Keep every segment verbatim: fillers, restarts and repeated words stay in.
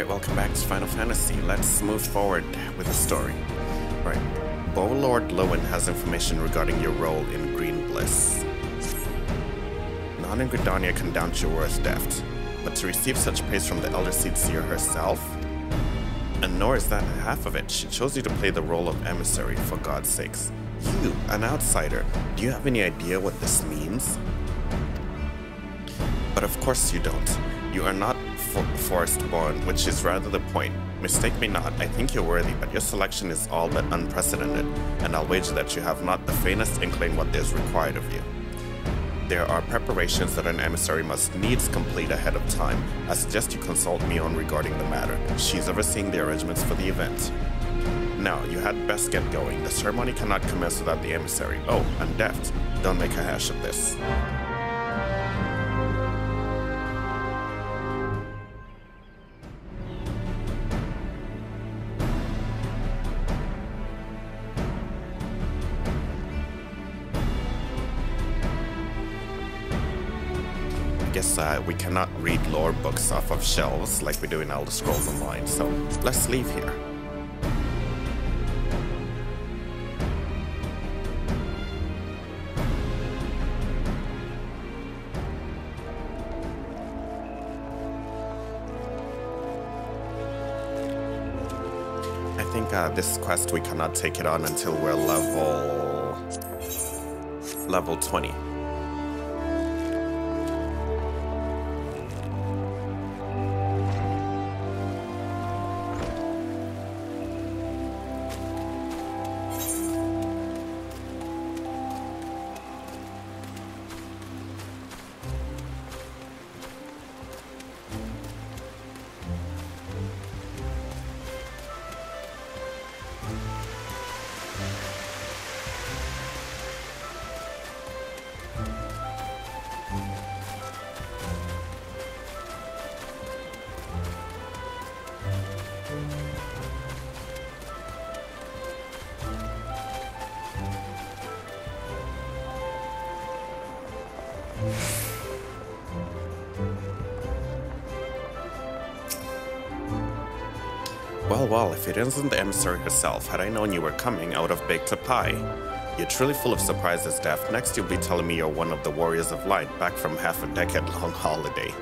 Alright, welcome back to Final Fantasy. Let's move forward with the story. Alright, Boarlord Lowen has information regarding your role in Green Bliss. None in Gridania can doubt your worth, Deft, but to receive such praise from the Elder Seed Seer herself? And nor is that half of it. She chose you to play the role of Emissary, for God's sakes. You, an outsider, do you have any idea what this means? But of course you don't. You are not for forest born, which is rather the point. Mistake me not, I think you're worthy, but your selection is all but unprecedented, and I'll wager that you have not the faintest inkling what is required of you. There are preparations that an emissary must needs complete ahead of time. I suggest you consult Miounne regarding the matter. She's overseeing the arrangements for the event. Now, you had best get going. The ceremony cannot commence without the emissary. Oh, and Deft, don't make a hash of this. Uh, we cannot read lore books off of shelves like we do in Elder Scrolls Online, so let's leave here. I think uh, this quest we cannot take it on until we're level... level twenty. Well, well, if it isn't the emissary herself, had I known you were coming, I would have baked a pie. You're truly full of surprises, Deft. Next you'll be telling me you're one of the Warriors of Light, back from half a decade-long holiday.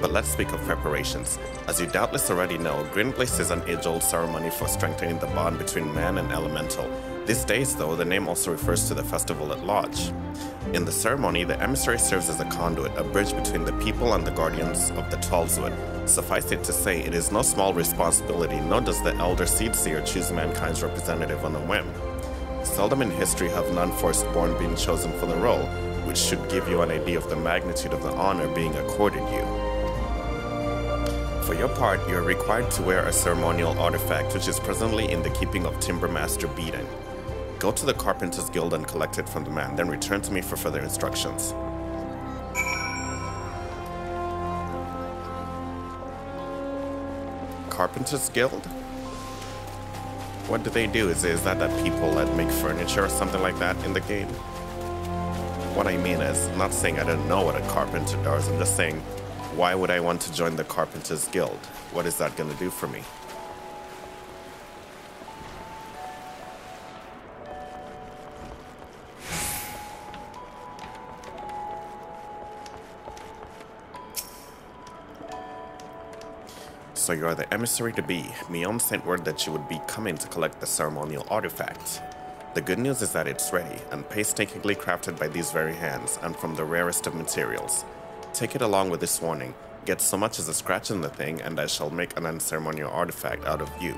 But let's speak of preparations. As you doubtless already know, Green Place is an age-old ceremony for strengthening the bond between man and elemental. These days, though, the name also refers to the festival at large. In the ceremony, the emissary serves as a conduit, a bridge between the people and the guardians of the Twelveswood. Suffice it to say, it is no small responsibility, nor does the Elder Seed Seer choose mankind's representative on a whim. Seldom in history have non-Forestborn been chosen for the role, which should give you an idea of the magnitude of the honor being accorded you. For your part, you are required to wear a ceremonial artifact, which is presently in the keeping of Timbermaster Beden. Go to the Carpenter's Guild and collect it from the man, then return to me for further instructions. Carpenter's Guild? What do they do? Is, is that that people that make furniture or something like that in the game? What I mean is, I'm not saying I don't know what a carpenter does, I'm just saying, why would I want to join the Carpenter's Guild? What is that gonna do for me? So you are the emissary to be. Miounne sent word that she would be coming to collect the ceremonial artifact. The good news is that it's ready, and painstakingly crafted by these very hands, and from the rarest of materials. Take it along with this warning. Get so much as a scratch on the thing, and I shall make an unceremonial artifact out of you.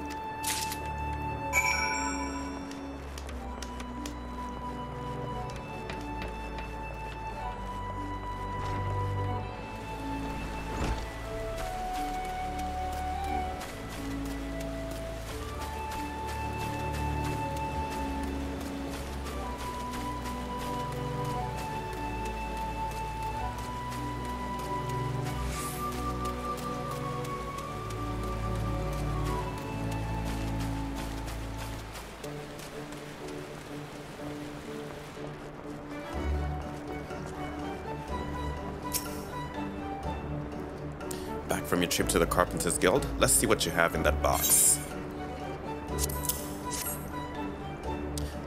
back from your trip to the Carpenter's Guild. Let's see what you have in that box.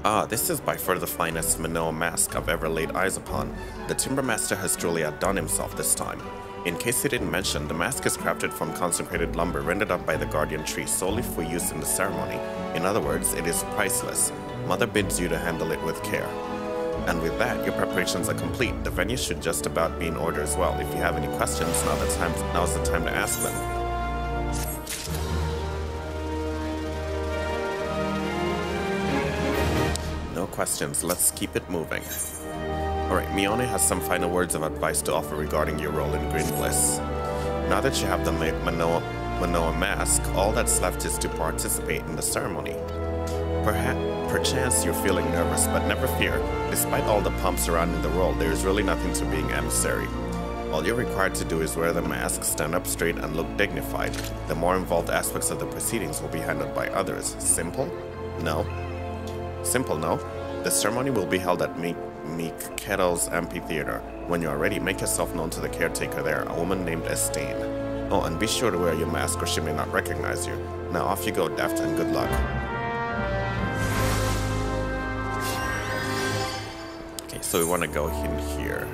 Ah, this is by far the finest Manoa mask I've ever laid eyes upon. The Timbermaster has truly outdone himself this time. In case you didn't mention, the mask is crafted from consecrated lumber rendered up by the Guardian Tree solely for use in the ceremony. In other words, it is priceless. Mother bids you to handle it with care. And with that, your preparations are complete. The venue should just about be in order as well. If you have any questions, now the time, now's the time to ask them. No questions, let's keep it moving. Alright, Miounne has some final words of advice to offer regarding your role in Green Bliss. Now that you have the Manoa, Manoa mask, all that's left is to participate in the ceremony. Perhaps, perchance you're feeling nervous, but never fear. Despite all the pomp surrounding the role, there is really nothing to being emissary. All you're required to do is wear the mask, stand up straight, and look dignified. The more involved aspects of the proceedings will be handled by others. Simple? No. Simple, no. The ceremony will be held at Meek, Meek Kettle's Amphitheater. When you are ready, make yourself known to the caretaker there, a woman named Estine. Oh, and be sure to wear your mask or she may not recognize you. Now off you go, Daft, and good luck. So we want to go in here.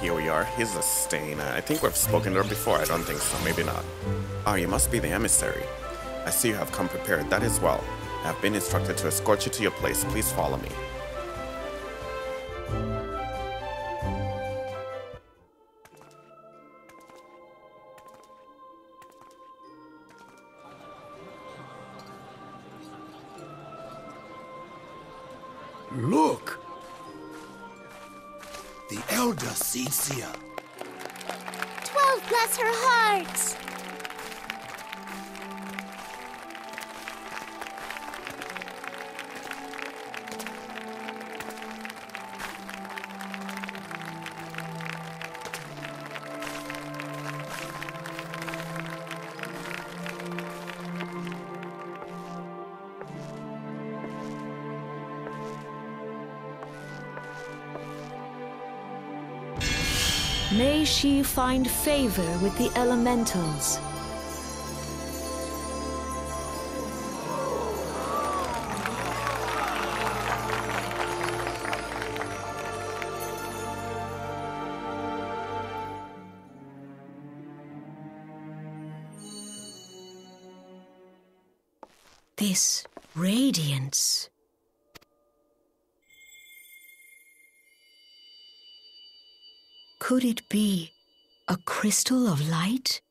Here we are. Here's a stain. I think we've spoken to her before. I don't think so. Maybe not. Ah, you must be the emissary. I see you have come prepared. That is well. I have been instructed to escort you to your place. Please follow me. Look! The Elder Seed Seer. Twelve bless her hearts. May she find favor with the elementals. This radiance. Could it be a crystal of light?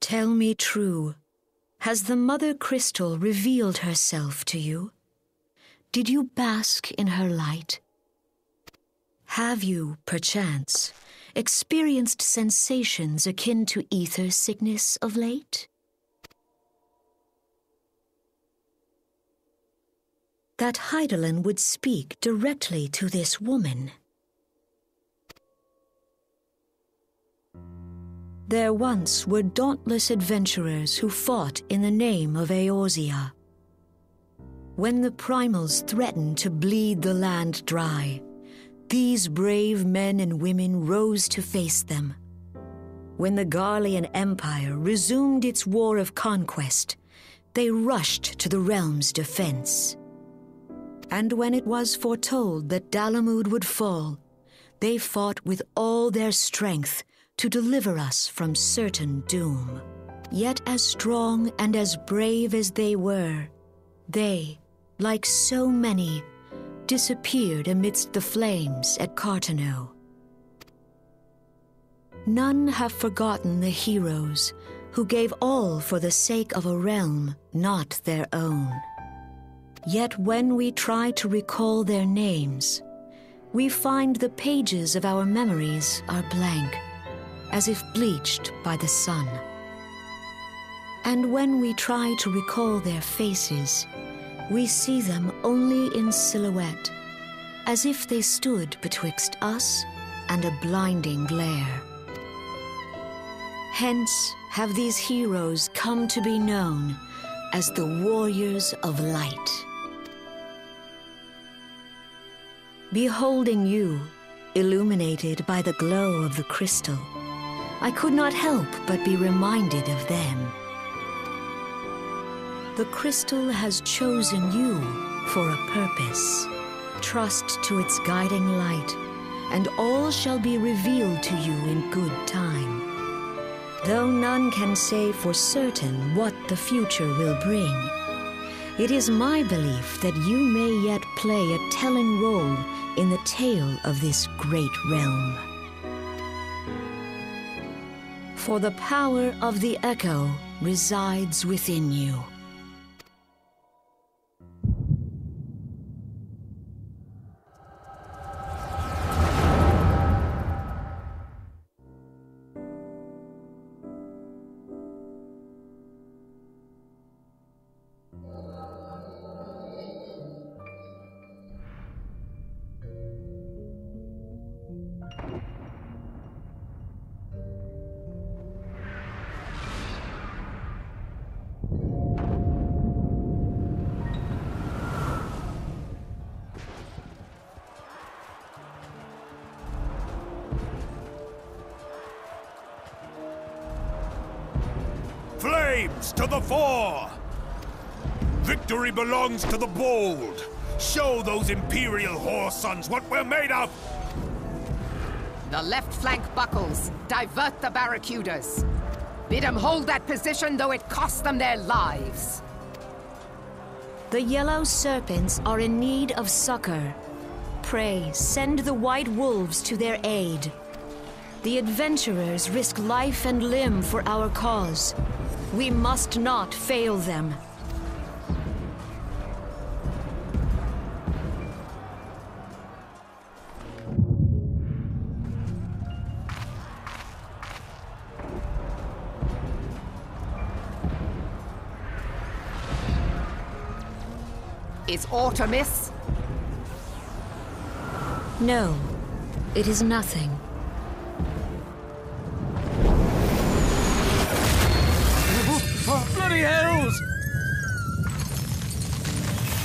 Tell me true, has the Mother Crystal revealed herself to you? Did you bask in her light? Have you, perchance, experienced sensations akin to ether sickness of late? That Hydaelyn would speak directly to this woman. There once were dauntless adventurers who fought in the name of Eorzea. When the Primals threatened to bleed the land dry, these brave men and women rose to face them. When the Garlean Empire resumed its war of conquest, they rushed to the realm's defense. And when it was foretold that Dalamud would fall, they fought with all their strength to deliver us from certain doom. Yet as strong and as brave as they were, they, like so many, disappeared amidst the flames at Carteneau. None have forgotten the heroes who gave all for the sake of a realm not their own. Yet when we try to recall their names, we find the pages of our memories are blank, as if bleached by the sun. And when we try to recall their faces, we see them only in silhouette, as if they stood betwixt us and a blinding glare. Hence have these heroes come to be known as the Warriors of Light. Beholding you, illuminated by the glow of the crystal, I could not help but be reminded of them. The crystal has chosen you for a purpose. Trust to its guiding light, and all shall be revealed to you in good time. Though none can say for certain what the future will bring, it is my belief that you may yet play a telling role in the tale of this great realm. For the power of the Echo resides within you. To the fore! Victory belongs to the bold! Show those imperial whore sons what we're made of! The left flank buckles. Divert the barricaders. Bid them hold that position, though it costs them their lives. The yellow serpents are in need of succor. Pray, send the white wolves to their aid. The adventurers risk life and limb for our cause. We must not fail them. Is Artemis? No, it is nothing.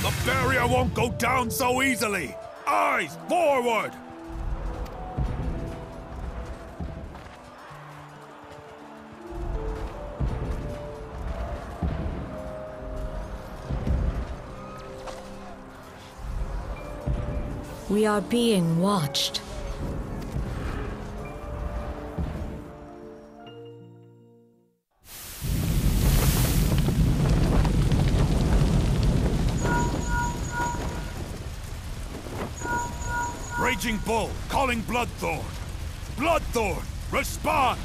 The barrier won't go down so easily! Eyes forward! We are being watched. Raging Bull, calling Bloodthorn. Bloodthorn, respond!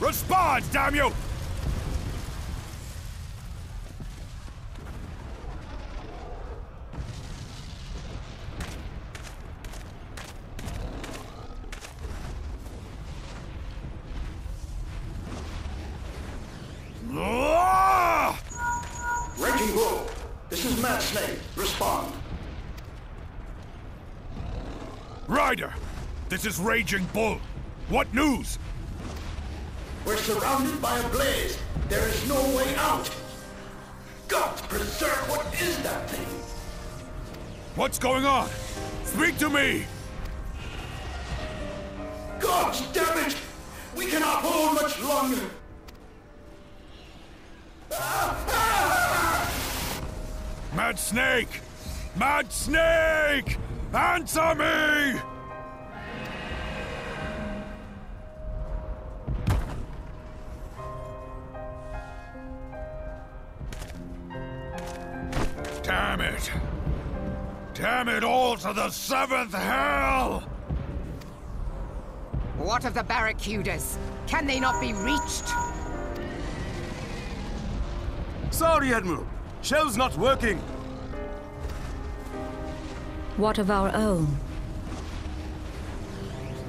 Respond, damn you! Raging Bull, this is Mad Snake. Respond. Rider, this is Raging Bull. What news? We're surrounded by a blaze. There is no way out. God preserve, what is that thing? What's going on? Speak to me! God damn it! We cannot hold much longer. Ah, ah, ah. Mad Snake! Mad Snake! Answer me! Damn it! Damn it all to the seventh hell! What of the barracudas? Can they not be reached? Sorry, Admiral. Shell's not working. What of our own?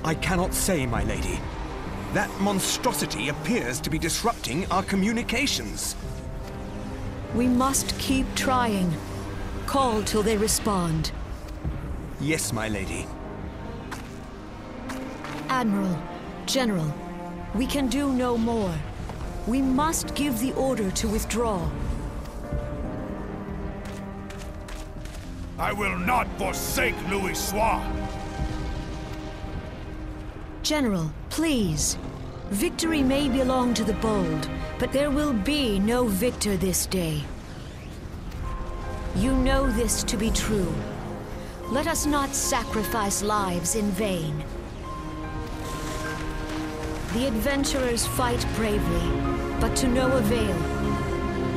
I cannot say, my lady. That monstrosity appears to be disrupting our communications. We must keep trying. Call till they respond. Yes, my lady. Admiral, General, we can do no more. We must give the order to withdraw. I will not forsake Louisoix! General, please. Victory may belong to the bold, but there will be no victor this day. You know this to be true. Let us not sacrifice lives in vain. The adventurers fight bravely, but to no avail.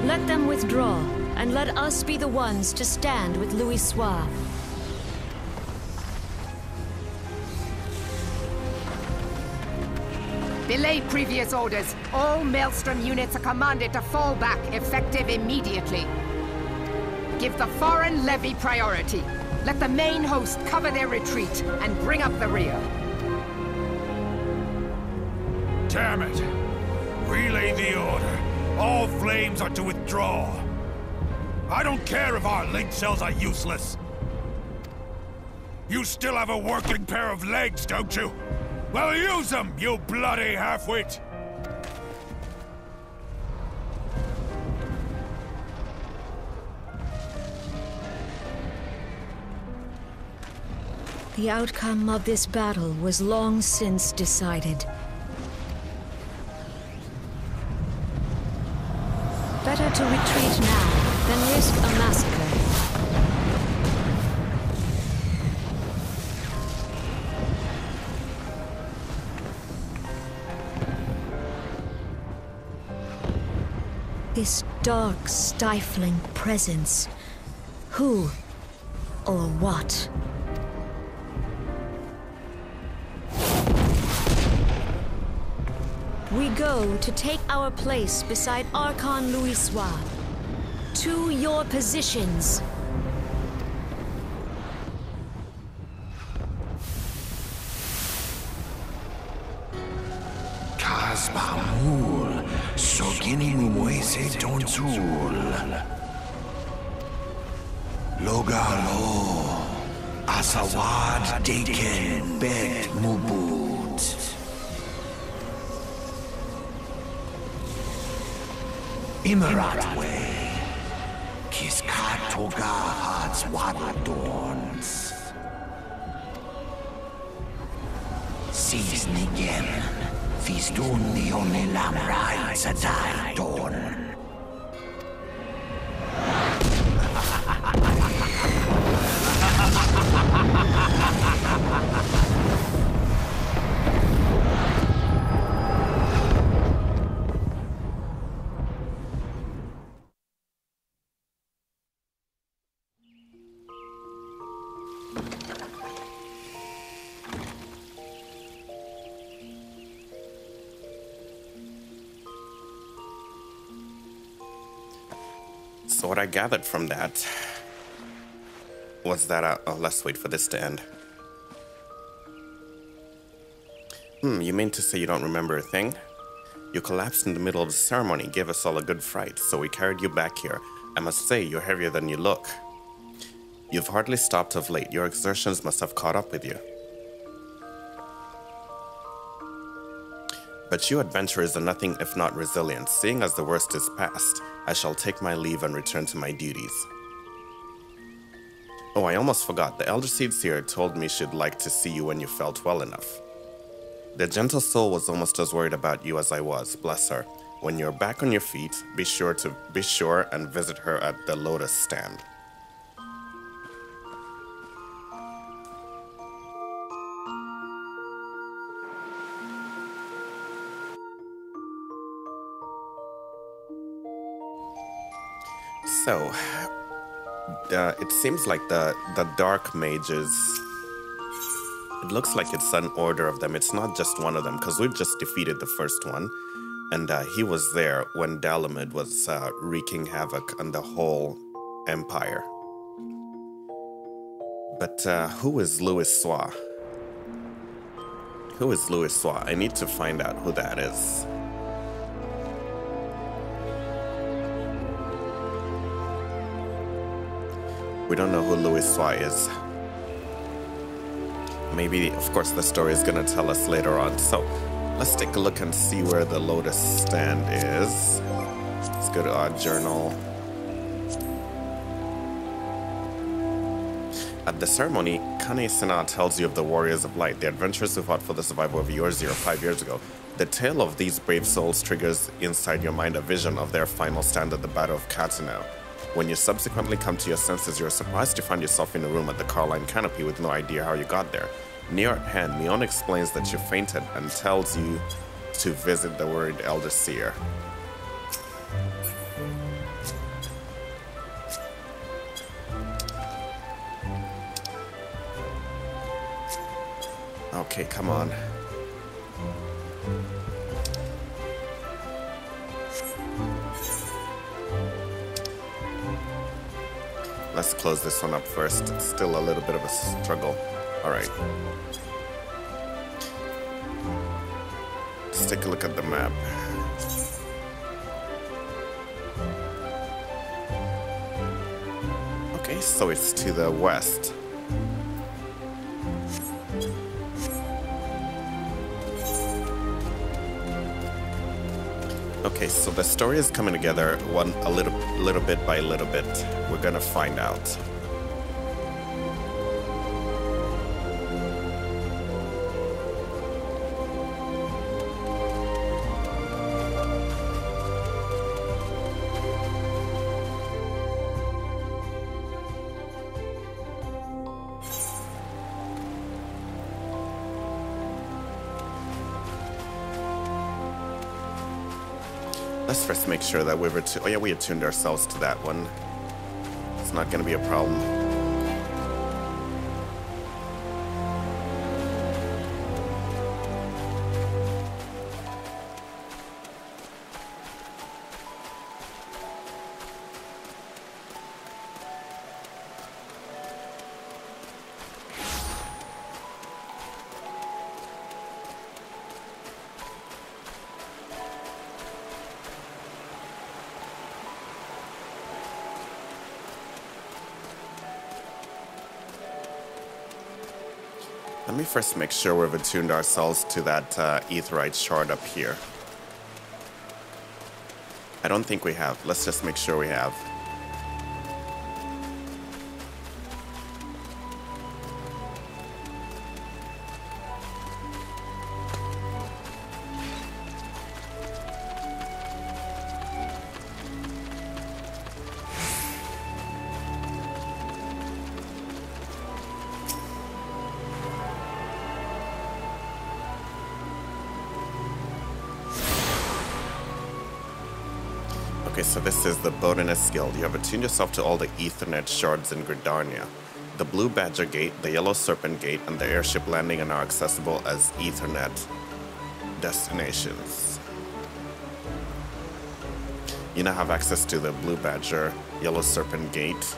Let them withdraw, and let us be the ones to stand with Louisoix. Delay previous orders. All Maelstrom units are commanded to fall back, effective immediately. Give the foreign levy priority. Let the main host cover their retreat and bring up the rear. Damn it! Relay the order. All flames are to withdraw. I don't care if our link cells are useless. You still have a working pair of legs, don't you? Well, use them, you bloody halfwit! The outcome of this battle was long since decided. Better to retreat now than risk a massacre. This dark, stifling presence. Who or what? We go to take our place beside Archon Louisoix. To your positions! Kasbamul, Soginin Moise Tonsul, Logalo, Asawad Deken Bet Mubut. Imarat way, Kiskatoga hearts wadadorns. Sees Nigem, Fizdun the only lamb rides at high dawn. What I gathered from that was that uh, oh, let's wait for this to end. Hmm, you mean to say you don't remember a thing? You collapsed in the middle of the ceremony, gave us all a good fright, so we carried you back here. I must say, you're heavier than you look. You've hardly stopped of late. Your exertions must have caught up with you. But you adventurers are nothing if not resilient. Seeing as the worst is past, I shall take my leave and return to my duties. Oh, I almost forgot. The Elder Seed Seer told me she'd like to see you when you felt well enough. The gentle soul was almost as worried about you as I was, bless her. When you're back on your feet, be sure to be sure and visit her at the Lotus Stand. So, uh, it seems like the, the Dark Mages, it looks like it's an order of them. It's not just one of them, because we've just defeated the first one. and uh, he was there when Dalamud was uh, wreaking havoc on the whole empire. But uh, who is Louisoix? Who is Louisoix? I need to find out who that is. We don't know who Louisoix is. Maybe, of course, the story is going to tell us later on. So let's take a look and see where the Lotus Stand is. Let's go to our journal. At the ceremony, Kan-E-Senna tells you of the Warriors of Light, the adventurers who fought for the survival of Eorzea five years ago. The tale of these brave souls triggers inside your mind a vision of their final stand at the Battle of Carteneau. When you subsequently come to your senses, you're surprised to find yourself in a room at the Carline Canopy with no idea how you got there. Near at hand, Miounne explains that you fainted and tells you to visit the worried Elder Seer. Okay, come on. Let's close this one up first. It's still a little bit of a struggle. All right. Let's take a look at the map. Okay, so it's to the west. Okay, so the story is coming together one a little little bit by little bit. We're gonna find out. Let's first make sure that we were to, oh yeah, we attuned ourselves to that one. It's not gonna be a problem. Let me first make sure we've attuned ourselves to that uh, aetherite shard up here. I don't think we have. Let's just make sure we have. So this is the Botanist's Guild. You have attuned yourself to all the Ethernet shards in Gridania. The Blue Badger Gate, the Yellow Serpent Gate, and the Airship Landing are now accessible as Ethernet destinations. You now have access to the Blue Badger, Yellow Serpent Gate,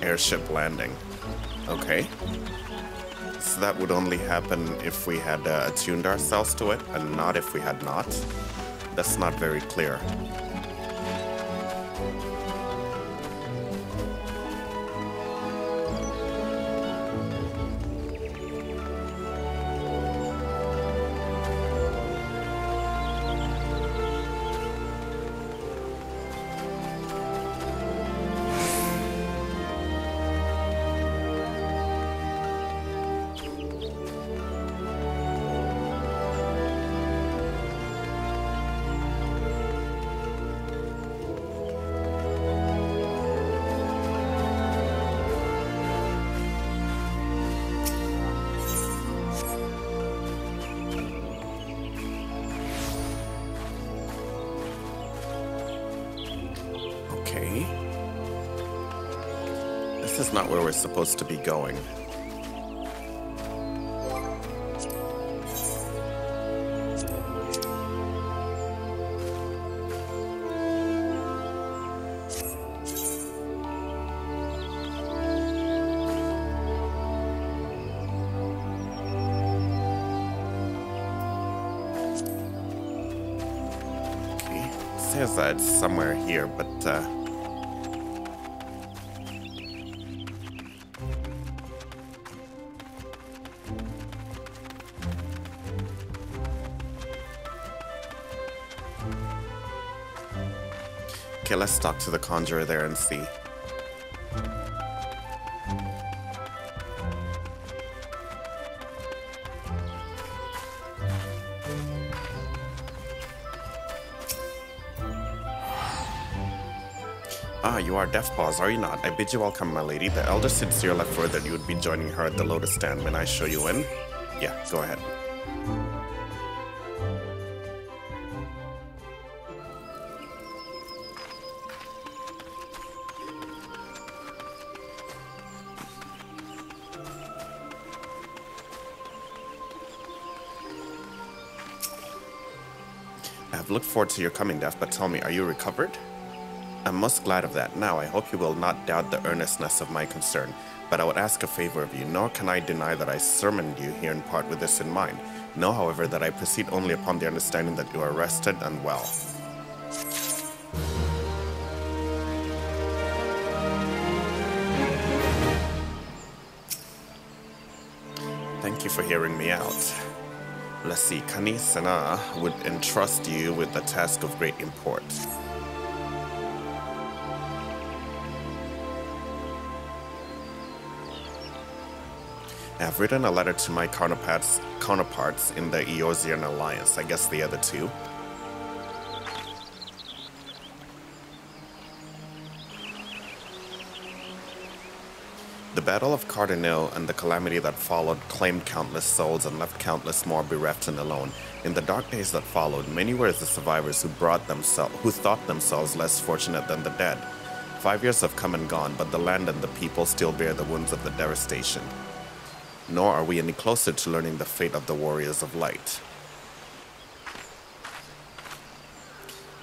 Airship Landing. Okay. So that would only happen if we had uh, attuned ourselves to it, and not if we had not. That's not very clear. This is not where we're supposed to be going. Eorzea is somewhere here, but uh, okay, let's talk to the conjurer there and see. You are Deathpaws, are you not? I bid you welcome, my lady. The Elder Seed Seer left word that you would be joining her at the Lotus Stand. When I show you in? Yeah, go ahead. I have looked forward to your coming, Death, but tell me, are you recovered? I'm most glad of that. Now, I hope you will not doubt the earnestness of my concern, but I would ask a favor of you, nor can I deny that I summoned you here in part with this in mind. Know, however, that I proceed only upon the understanding that you are rested and well. Thank you for hearing me out. Let's see, Kan-E-Senna would entrust you with a task of great import. I have written a letter to my counterparts, counterparts in the Eorzean Alliance, I guess the other two. The Battle of Carteneau and the calamity that followed claimed countless souls and left countless more bereft and alone. In the dark days that followed, many were the survivors who, brought themselves, who thought themselves less fortunate than the dead. Five years have come and gone, but the land and the people still bear the wounds of the devastation. Nor are we any closer to learning the fate of the Warriors of Light.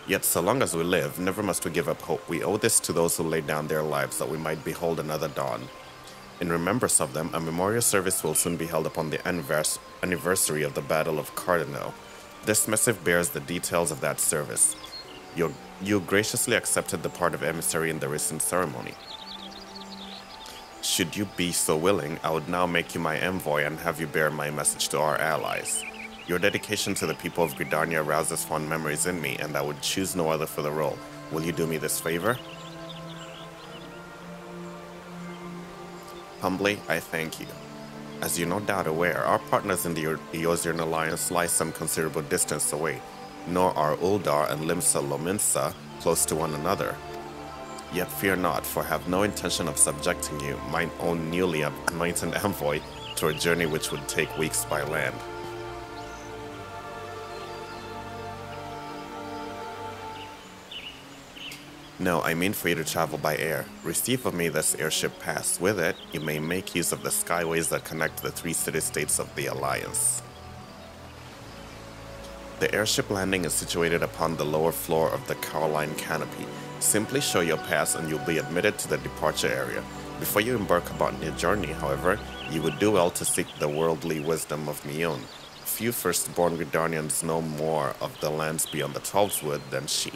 Yet so long as we live, never must we give up hope. We owe this to those who laid down their lives that we might behold another dawn. In remembrance of them, a memorial service will soon be held upon the anniversary of the Battle of Carteneau. This missive bears the details of that service. You, you graciously accepted the part of emissary in the recent ceremony. Should you be so willing, I would now make you my envoy and have you bear my message to our allies. Your dedication to the people of Gridania rouses fond memories in me, and I would choose no other for the role. Will you do me this favor? Humbly, I thank you. As you're no doubt aware, our partners in the Eorzean Alliance lie some considerable distance away, nor are Ul'dah and Limsa Lominsa close to one another. Yet fear not, for I have no intention of subjecting you, mine own newly anointed envoy, to a journey which would take weeks by land. No, I mean for you to travel by air. Receive of me this airship pass. With it, you may make use of the skyways that connect the three city-states of the Alliance. The airship landing is situated upon the lower floor of the Carline Canopy. Simply show your pass and you'll be admitted to the departure area. Before you embark upon your journey, however, you would do well to seek the worldly wisdom of Miounne. Few firstborn Gridanians know more of the lands beyond the Twelveswood than she.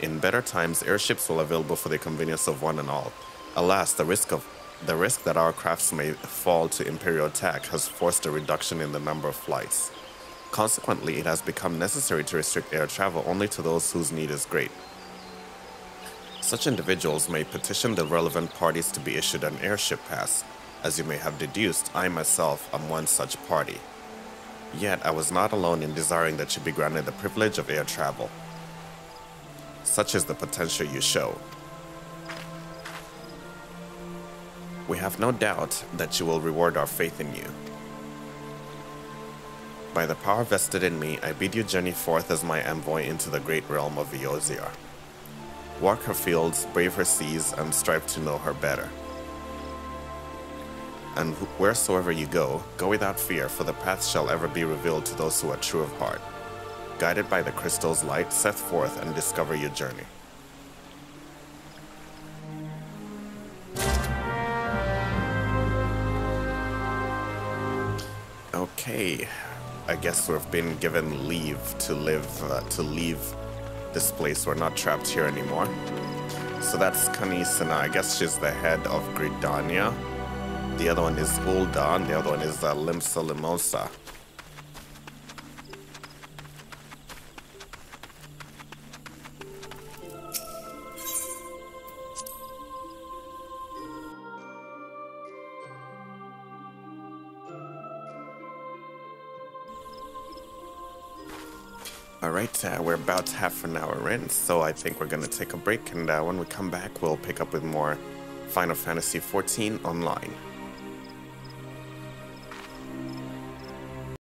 In better times, airships were available for the convenience of one and all. Alas, the risk of the risk that our crafts may fall to Imperial attack has forced a reduction in the number of flights. Consequently, it has become necessary to restrict air travel only to those whose need is great. Such individuals may petition the relevant parties to be issued an airship pass. As you may have deduced, I myself am one such party. Yet I was not alone in desiring that you be granted the privilege of air travel. Such is the potential you show. We have no doubt that you will reward our faith in you. By the power vested in me, I bid you journey forth as my envoy into the great realm of Eorzea. Walk her fields, brave her seas, and strive to know her better. And wheresoever you go, go without fear, for the path shall ever be revealed to those who are true of heart. Guided by the crystal's light, set forth and discover your journey. Okay. I guess we've been given leave to live, uh, to leave this place. We're not trapped here anymore. So that's Kan-E-Senna. I guess she's the head of Gridania. The other one is Ul'dah, and the other one is uh, Limsa Limosa. Alright, uh, we're about half an hour in, so I think we're gonna take a break, and uh, when we come back, we'll pick up with more Final Fantasy fourteen Online.